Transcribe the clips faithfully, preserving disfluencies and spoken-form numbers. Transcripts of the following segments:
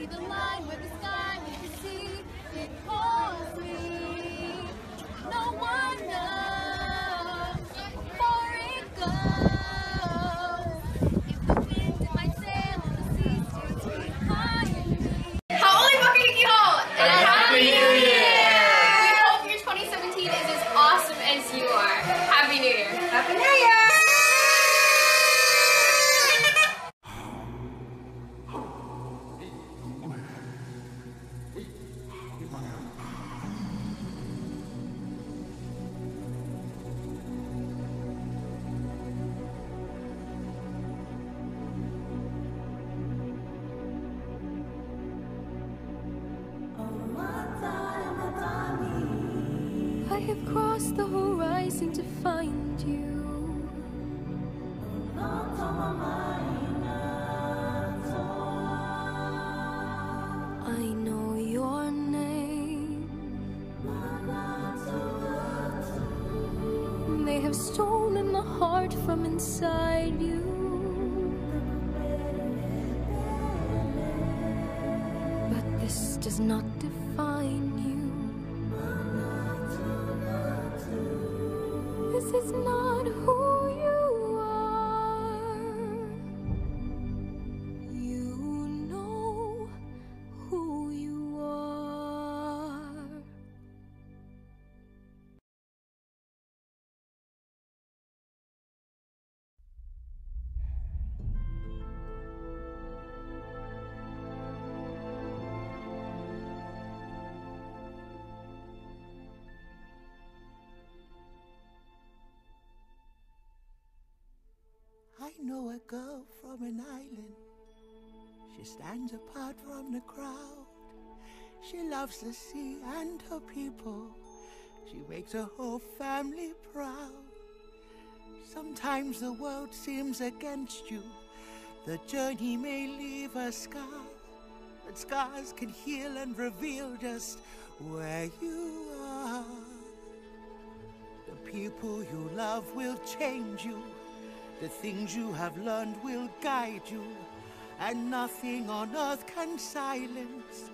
see the line where the sky meets the sea. It calls me. No one knows where it goes. If the wind in my sail and the sea seems to find me. Haole Makakiko! And Happy New Year! We hope your twenty seventeen is as awesome as you are. Happy New Year! Happy New Year! I have crossed the horizon to find you. I know your name. They have stolen the heart from inside you. But this does not define you. This is not who you are. You know who you are. I know a girl from an island. She stands apart from the crowd. She loves the sea and her people. She makes her whole family proud. Sometimes the world seems against you. The journey may leave a scar, but scars can heal and reveal just where you are. The people you love will change you. The things you have learned will guide you, and nothing on earth can silence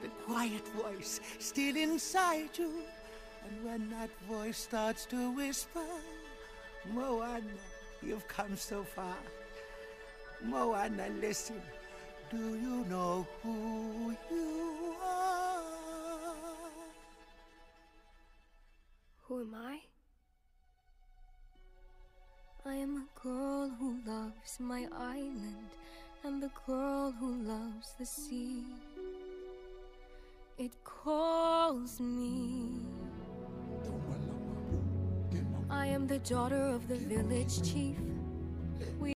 the quiet voice still inside you. And when that voice starts to whisper, Moana, you've come so far. Moana, listen, do you know who you are? Who am I? I am a girl who loves my island, and the girl who loves the sea. It calls me. I am the daughter of the village chief. We